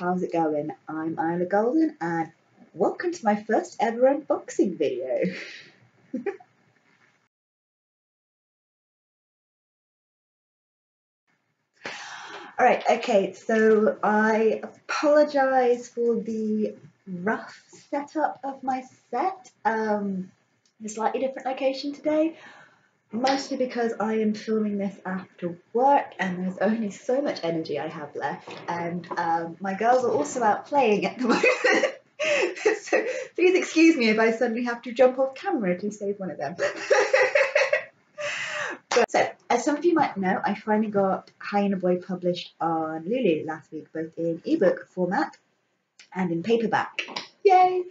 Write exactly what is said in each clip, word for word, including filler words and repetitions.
how's it going? I'm Ila Golden and welcome to my first ever unboxing video. Alright, okay, so I apologise for the rough setup of my set um, in a slightly different location today. Mostly because I am filming this after work and there's only so much energy I have left, and um, my girls are also out playing at the moment, so please excuse me if I suddenly have to jump off camera to save one of them. But, so, as some of you might know, I finally got Hyena Boy published on Lulu last week, both in ebook format and in paperback. Yay!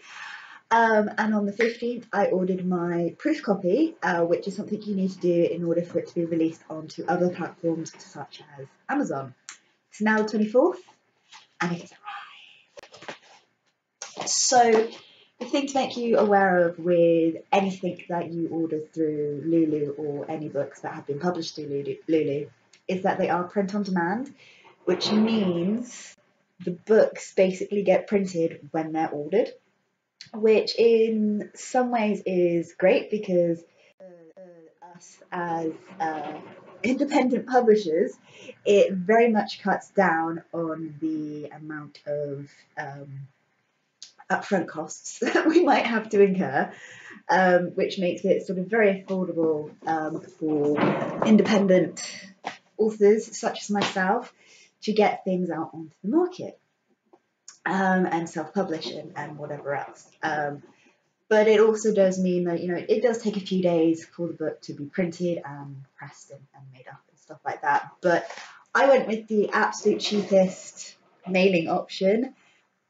Um, and on the fifteenth I ordered my proof copy, uh, which is something you need to do in order for it to be released onto other platforms such as Amazon. It's now the twenty-fourth and it has arrived. So the thing to make you aware of with anything that you order through Lulu or any books that have been published through Lulu, Lulu is that they are print on demand, which means the books basically get printed when they're ordered. Which in some ways is great because uh, us as uh, independent publishers, it very much cuts down on the amount of um, upfront costs that we might have to incur, um, which makes it sort of very affordable um, for independent authors such as myself to get things out onto the market. Um, and self-publishing and whatever else, um, but it also does mean that, you know, it does take a few days for the book to be printed and pressed and, and made up and stuff like that. But I went with the absolute cheapest mailing option,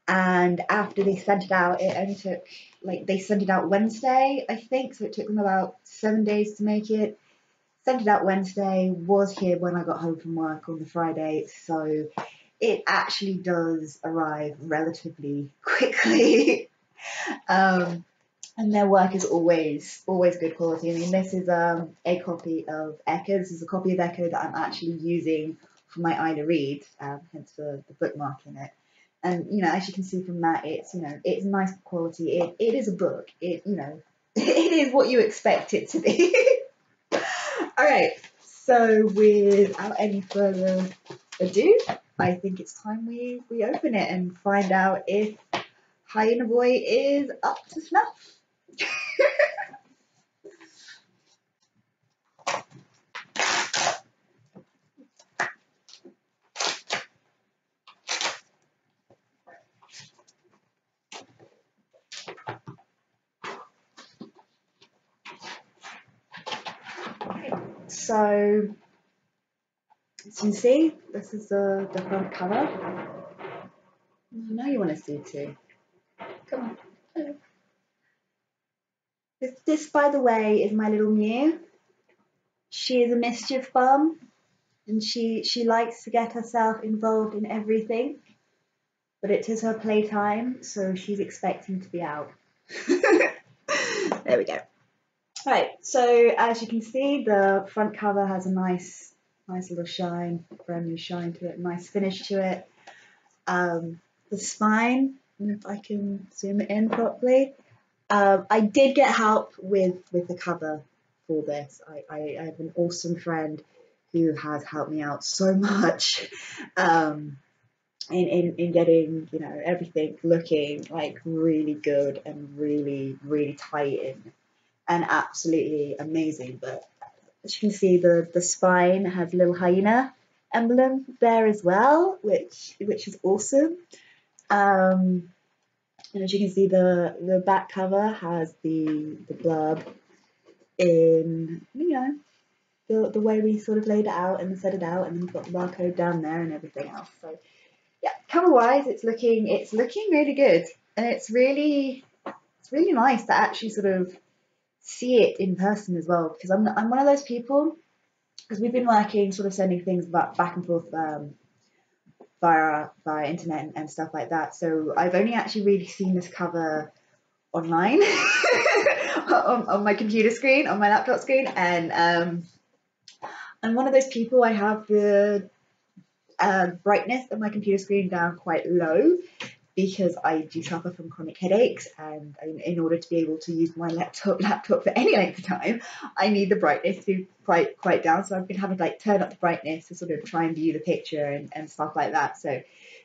and after they sent it out, it only took, like, they sent it out Wednesday, I think, so it took them about seven days to make it. Sent it out Wednesday, was here when I got home from work on the Friday, so it actually does arrive relatively quickly. um, and their work is always, always good quality. I mean, this is um, a copy of Echo. This is a copy of Echo that I'm actually using for my Ida Reads, um, hence the, the bookmark in it. And, you know, as you can see from that, it's, you know, it's nice quality. It, it is a book. It, you know, it is what you expect it to be. All right, so without any further ado, I think it's time we, we open it and find out if Hyena Boy is up to snuff. So, as you see, this is the, the front cover. Now you want to see too. Come on. This, this, by the way, is my little Mew. She is a mischief bum, and she she likes to get herself involved in everything. But it is her playtime, so she's expecting to be out. There we go. All right. So as you can see, the front cover has a nice. Nice little shine, brand new shine to it, nice finish to it. Um, the spine, if I can zoom it in properly. Um, I did get help with, with the cover for this. I, I, I have an awesome friend who has helped me out so much um, in, in, in getting, you know, everything looking like really good and really, really tight and, and absolutely amazing. But as you can see, the, the spine has little hyena emblem there as well, which which is awesome. Um, and as you can see, the, the back cover has the, the blurb in, you know, the, the way we sort of laid it out and set it out, and we've got the barcode down there and everything else. So yeah, cover-wise, it's looking it's looking really good, and it's really it's really nice to actually sort of see it in person as well, because I'm, I'm one of those people, because we've been working sort of sending things back, back and forth um, via via internet and, and stuff like that, so I've only actually really seen this cover online on, on my computer screen, on my laptop screen, and um, I'm one of those people. I have the um, brightness of my computer screen down quite low, because I do suffer from chronic headaches, and in order to be able to use my laptop laptop for any length of time, I need the brightness to be quite quite down. So I've been having to like turn up the brightness to sort of try and view the picture and, and stuff like that. So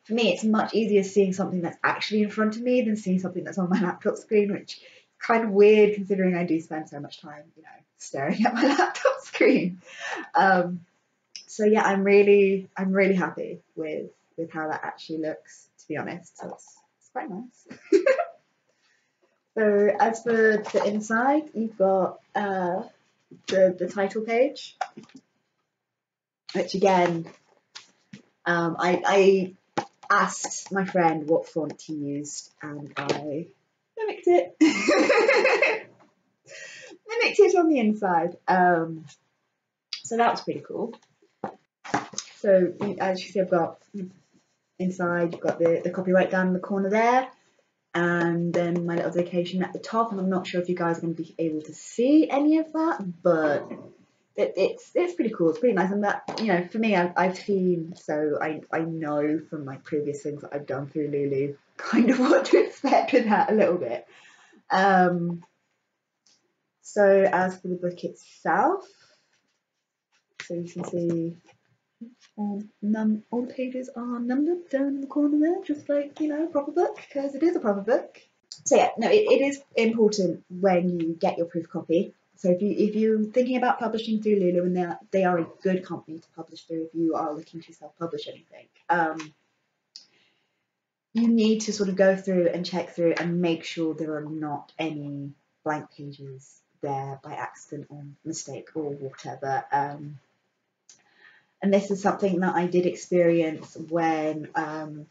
for me, it's much easier seeing something that's actually in front of me than seeing something that's on my laptop screen, which is kind of weird considering I do spend so much time, you know, staring at my laptop screen. Um, so yeah, I'm really I'm really happy with with how that actually looks. To be honest, so it's, it's quite nice. So as for the inside, you've got uh, the, the title page, which again, um, I, I asked my friend what font he used, and I mimicked it. Mimicked it on the inside. Um, so that was pretty cool. So as you see, I've got inside, you've got the, the copyright down in the corner there, and then my little location at the top, and I'm not sure if you guys are going to be able to see any of that, but it, it's it's pretty cool, it's pretty nice, and that, you know, for me, I've, I've seen, so I, I know from my previous things that I've done through Lulu, kind of what to expect with that a little bit. Um, so as for the book itself, so you can see Um, num all the pages are numbered down in the corner there, just like, you know, a proper book, because it is a proper book. So yeah, no, it, it is important when you get your proof copy. So if you if you're thinking about publishing through Lulu, and they are, they are a good company to publish through if you are looking to self-publish anything, um, you need to sort of go through and check through and make sure there are not any blank pages there by accident or mistake or whatever. Um, And this is something that I did experience when um,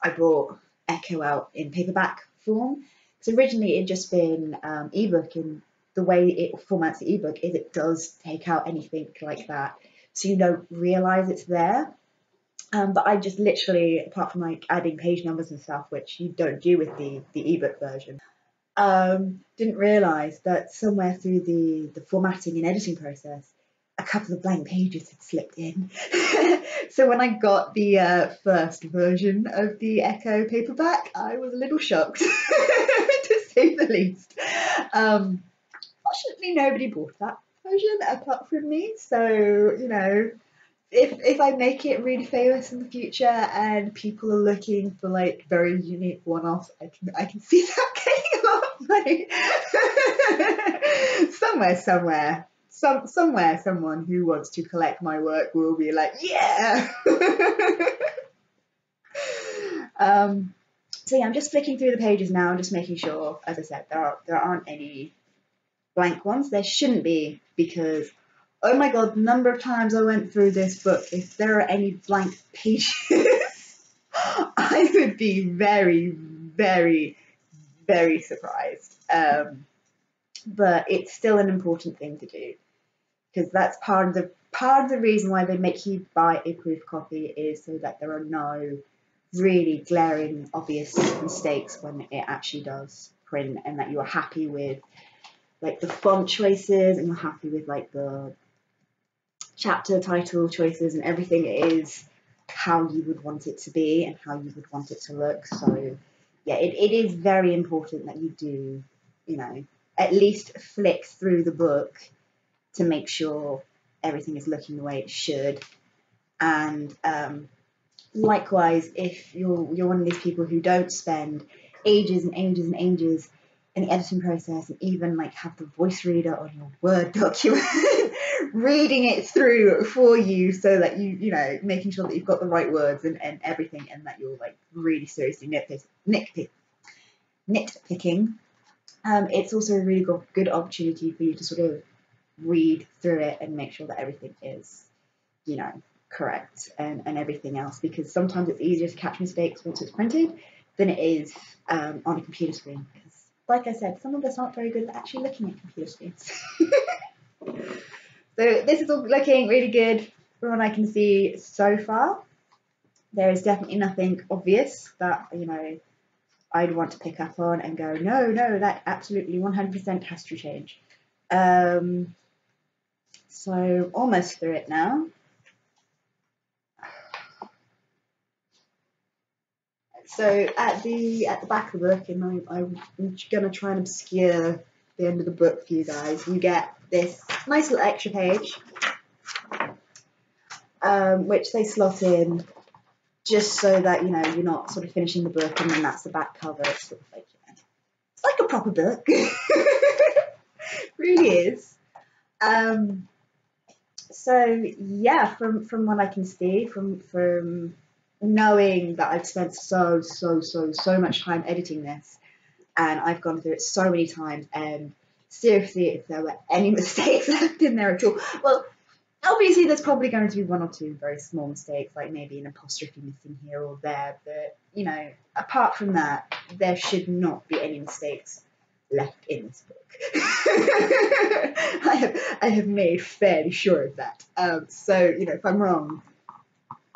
I brought Echo out in paperback form. So originally it had just been um, ebook, and the way it formats the ebook is it does take out anything like that, so you don't realise it's there. Um, but I just literally, apart from like adding page numbers and stuff, which you don't do with the the ebook version, um, didn't realise that somewhere through the the formatting and editing process, a couple of blank pages had slipped in. So when I got the uh, first version of the Echo paperback, I was a little shocked, to say the least. Um, fortunately, nobody bought that version apart from me. So, you know, if, if I make it really famous in the future and people are looking for like very unique one-offs, I can, I can see that getting a lot of money. somewhere, somewhere. Some, somewhere, someone who wants to collect my work will be like, yeah! um, so yeah, I'm just flicking through the pages now and just making sure, as I said, there, are, there aren't any blank ones. There shouldn't be, because, oh my god, the number of times I went through this book, if there are any blank pages, I would be very, very, very surprised. Um, but it's still an important thing to do, because that's part of the part of the reason why they make you buy a proof copy, is so that there are no really glaring obvious mistakes when it actually does print, and that you are happy with like the font choices, and you're happy with like the chapter title choices, and everything is how you would want it to be and how you would want it to look. So yeah, it, it is very important that you do, you know, at least flick through the book to make sure everything is looking the way it should. And um, likewise, if you're you're one of these people who don't spend ages and ages and ages in the editing process, and even like have the voice reader on your Word document reading it through for you, so that you you know making sure that you've got the right words and, and everything, and that you're like really seriously nitpick, nitpick, nitpicking. Um, it's also a really good, good opportunity for you to sort of read through it and make sure that everything is, you know, correct and, and everything else, because sometimes it's easier to catch mistakes once it's printed than it is um, on a computer screen, because, like I said, some of us aren't very good at actually looking at computer screens. So this is all looking really good from what I can see so far. There is definitely nothing obvious that, you know, I'd want to pick up on and go, no, no, that absolutely one hundred percent has to change. Um, so almost through it now. So at the at the back of the book, and I, I'm going to try and obscure the end of the book for you guys, you get this nice little extra page, um, which they slot in just so that, you know, you're not sort of finishing the book and then that's the back cover. It's sort of like, you know, it's like a proper book. Really is. Um, so yeah, from from what I can see, from from knowing that I've spent so so so so much time editing this, and I've gone through it so many times, and seriously, if there were any mistakes left in there at all, well, obviously there's probably going to be one or two very small mistakes, like maybe an apostrophe missing here or there, but, you know, apart from that, there should not be any mistakes left in this book. I have I have made fairly sure of that. Um, so, you know, if I'm wrong,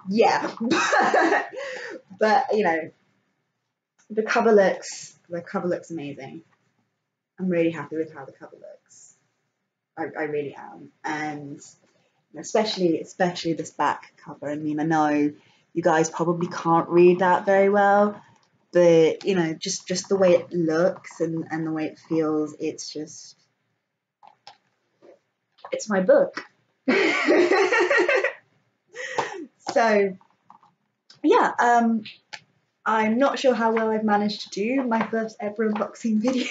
yeah, but, but you know, the cover looks the cover looks amazing. I'm really happy with how the cover looks. I, I really am, and especially especially this back cover. I mean, I know you guys probably can't read that very well, but, you know, just just the way it looks and and the way it feels, it's just it's my book. So yeah, um, I'm not sure how well I've managed to do my first ever unboxing video.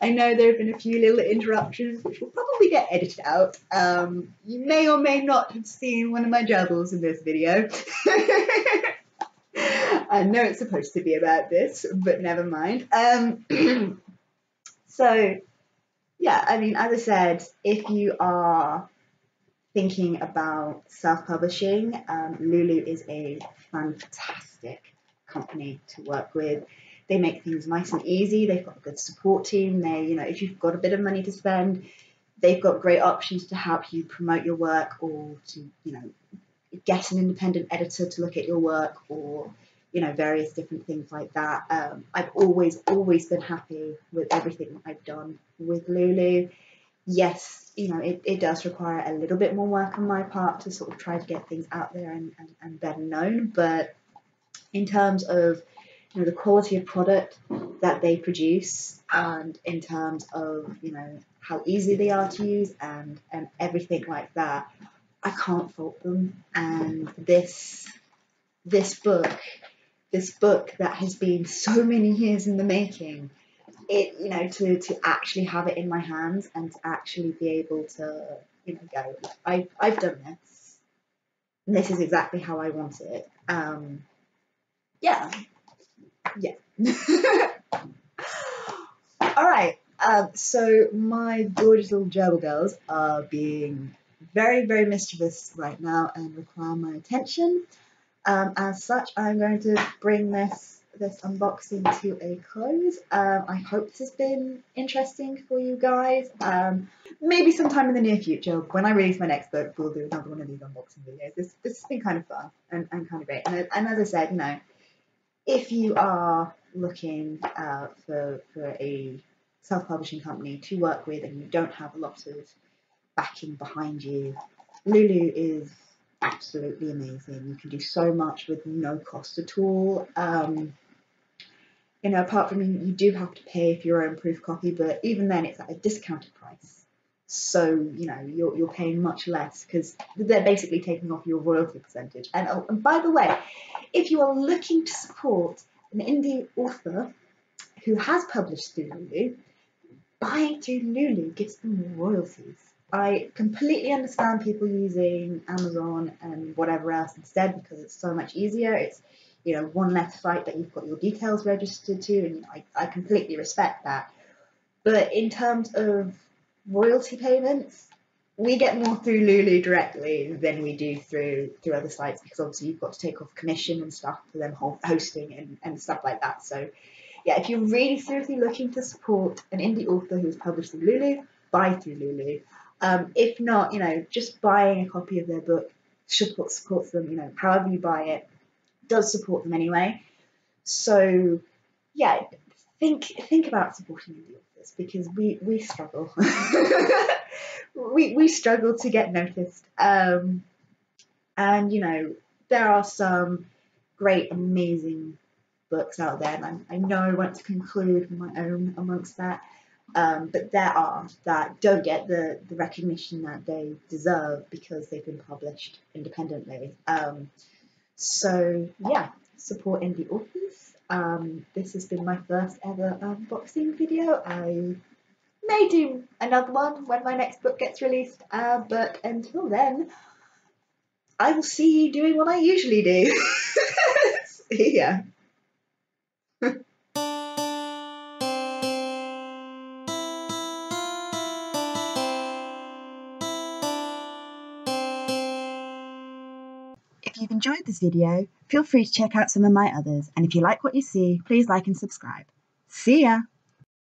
I know there have been a few little interruptions which will probably get edited out. Um, you may or may not have seen one of my gerbils in this video. I know it's supposed to be about this, but never mind. Um, so yeah, I mean, as I said, if you are thinking about self-publishing, um, Lulu is a fantastic company to work with. They make things nice and easy. They've got a good support team. They, you know, if you've got a bit of money to spend, they've got great options to help you promote your work, or to, you know, get an independent editor to look at your work, or, you know, various different things like that. Um, I've always, always been happy with everything that I've done with Lulu. Yes, you know, it, it does require a little bit more work on my part to sort of try to get things out there and, and, and better known, but in terms of, you know, the quality of product that they produce, and in terms of, you know, how easy they are to use and, and everything like that, I can't fault them. And this, this book, this book that has been so many years in the making, it, you know, to, to actually have it in my hands and to actually be able to, you know, go, I've, I've done this, and this is exactly how I want it. Um, yeah, yeah. All right, um, so my gorgeous little gerbil girls are being very, very mischievous right now and require my attention. Um, as such, I'm going to bring this this unboxing to a close. Um, I hope this has been interesting for you guys. Um, maybe sometime in the near future, when I release my next book, we'll do another one of these unboxing videos. This, this has been kind of fun and, and kind of great. And, and as I said, you know, if you are looking uh, for, for a self-publishing company to work with and you don't have a lot of backing behind you, Lulu is absolutely amazing. You can do so much with no cost at all. Um, You know, apart from, you do have to pay for your own proof copy, but even then it's at a discounted price. So, you know, you're, you're paying much less because they're basically taking off your royalty percentage. And, oh, and by the way, if you are looking to support an indie author who has published through Lulu, buying through Lulu gives them more royalties. I completely understand people using Amazon and whatever else instead, because it's so much easier. It's, you know, one less site that you've got your details registered to, and I, I completely respect that. But in terms of royalty payments, we get more through Lulu directly than we do through through other sites, because obviously you've got to take off commission and stuff for them hosting and, and stuff like that. So yeah, if you're really seriously looking to support an indie author who's published through Lulu, buy through Lulu. Um, if not, you know, just buying a copy of their book support, supports them, you know, however you buy it, does support them anyway. So yeah, think think about supporting indie authors, because we we struggle. we we struggle to get noticed, um, and you know, there are some great, amazing books out there, and I, I know I want to conclude my own amongst that, um, but there are that don't get the, the recognition that they deserve because they've been published independently. Um, so yeah, support indie authors. Um, this has been my first ever unboxing video. I may do another one when my next book gets released, uh, but until then, I will see you doing what I usually do. See ya. If you've enjoyed this video, feel free to check out some of my others, and if you like what you see, please like and subscribe. See ya!